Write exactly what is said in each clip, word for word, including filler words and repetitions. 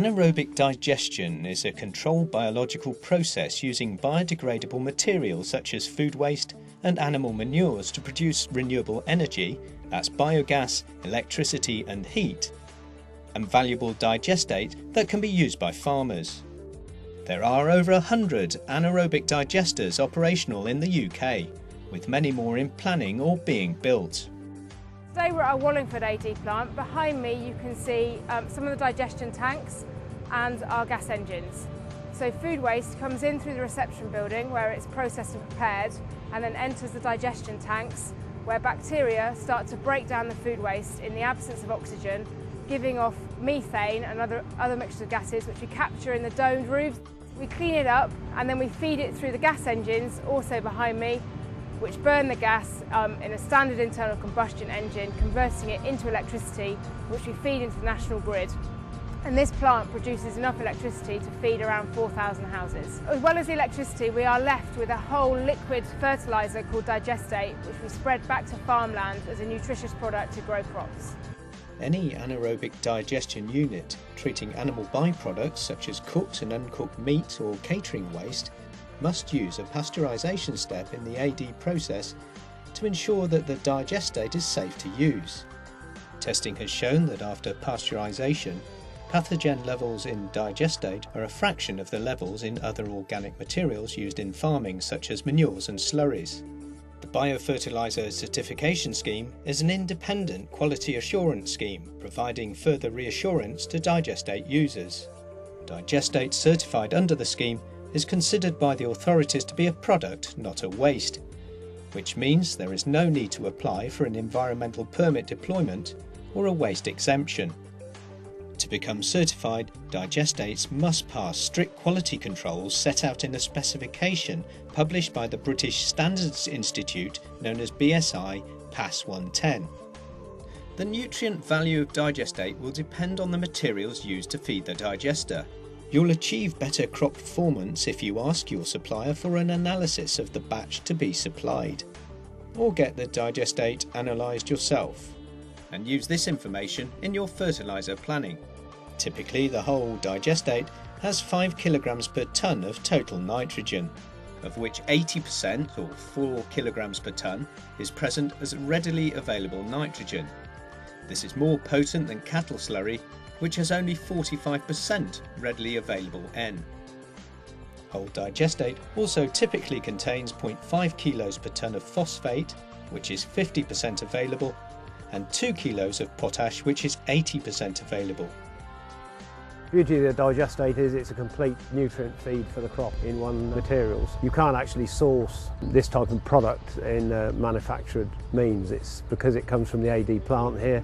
Anaerobic digestion is a controlled biological process using biodegradable materials such as food waste and animal manures to produce renewable energy, that's biogas, electricity and heat, and valuable digestate that can be used by farmers. There are over one hundred anaerobic digesters operational in the U K, with many more in planning or being built. Today we're at our Wallingford A D plant. Behind me you can see um, some of the digestion tanks and our gas engines. So food waste comes in through the reception building where it's processed and prepared and then enters the digestion tanks where bacteria start to break down the food waste in the absence of oxygen, giving off methane and other, other mixtures of gases which we capture in the domed roofs. We clean it up and then we feed it through the gas engines, also behind me, which burn the gas um, in a standard internal combustion engine, converting it into electricity, which we feed into the national grid. And this plant produces enough electricity to feed around four thousand houses. As well as the electricity, we are left with a whole liquid fertiliser called digestate, which we spread back to farmland as a nutritious product to grow crops. Any anaerobic digestion unit treating animal byproducts such as cooked and uncooked meat or catering waste must use a pasteurisation step in the A D process to ensure that the digestate is safe to use. Testing has shown that after pasteurisation, pathogen levels in digestate are a fraction of the levels in other organic materials used in farming such as manures and slurries. The Biofertiliser Certification Scheme is an independent quality assurance scheme providing further reassurance to digestate users. Digestate certified under the scheme is considered by the authorities to be a product, not a waste, which means there is no need to apply for an environmental permit deployment or a waste exemption. To become certified, digestates must pass strict quality controls set out in a specification published by the British Standards Institute known as B S I P A S one ten. The nutrient value of digestate will depend on the materials used to feed the digester. You'll achieve better crop performance if you ask your supplier for an analysis of the batch to be supplied, or get the digestate analysed yourself, and use this information in your fertiliser planning. Typically, the whole digestate has five kilograms per tonne of total nitrogen, of which eighty percent or four kilograms per tonne is present as readily available nitrogen. This is more potent than cattle slurry, which has only forty-five percent readily available N. Whole digestate also typically contains zero point five kilos per tonne of phosphate, which is fifty percent available, and two kilos of potash, which is eighty percent available. The beauty of the digestate is it's a complete nutrient feed for the crop in one materials. You can't actually source this type of product in uh, manufactured means. It's because it comes from the A D plant here,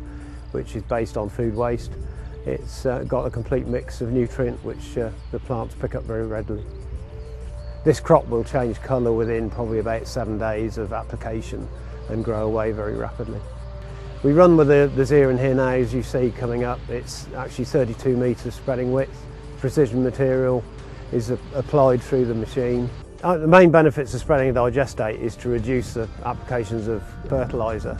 which is based on food waste. It's uh, got a complete mix of nutrient which uh, the plants pick up very readily. This crop will change colour within probably about seven days of application and grow away very rapidly. We run with the, the Zeran here now, as you see coming up. It's actually thirty-two metres spreading width. Precision material is a, applied through the machine. Uh, the main benefits of spreading a digestate is to reduce the applications of fertiliser.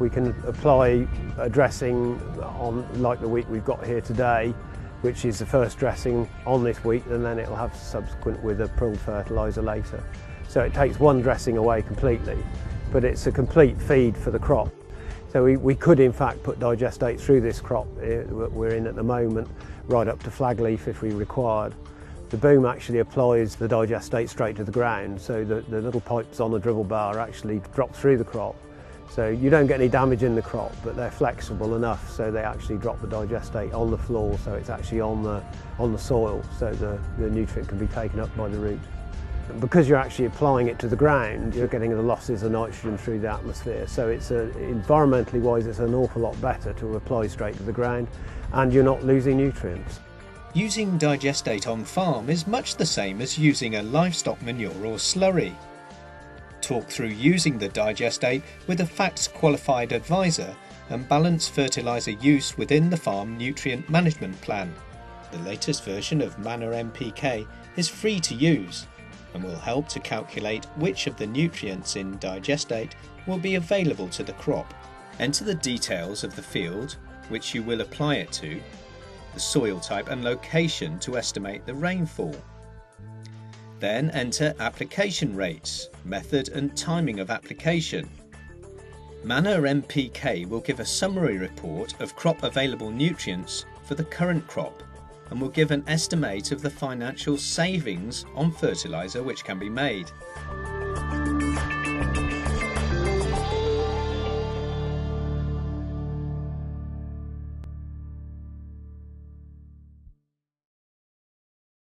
We can apply a dressing on, like the week we've got here today, which is the first dressing on this week, and then it'll have subsequent with a prilled fertiliser later. So it takes one dressing away completely, but it's a complete feed for the crop. So we, we could in fact put digestate through this crop we're in at the moment, right up to flag leaf if we required. The boom actually applies the digestate straight to the ground, so the, the little pipes on the dribble bar actually drop through the crop. So you don't get any damage in the crop, but they're flexible enough so they actually drop the digestate on the floor, so it's actually on the, on the soil, so the, the nutrient can be taken up by the root. Because you're actually applying it to the ground, you're getting the losses of nitrogen through the atmosphere. So it's a, environmentally wise, it's an awful lot better to apply straight to the ground, and you're not losing nutrients. Using digestate on farm is much the same as using a livestock manure or slurry. Talk through using the digestate with a FACTS qualified advisor and balance fertiliser use within the farm nutrient management plan. The latest version of Manure N P K is free to use and will help to calculate which of the nutrients in digestate will be available to the crop. Enter the details of the field which you will apply it to, the soil type and location to estimate the rainfall. Then enter application rates, method and timing of application. Manure N P K will give a summary report of crop available nutrients for the current crop and will give an estimate of the financial savings on fertiliser which can be made.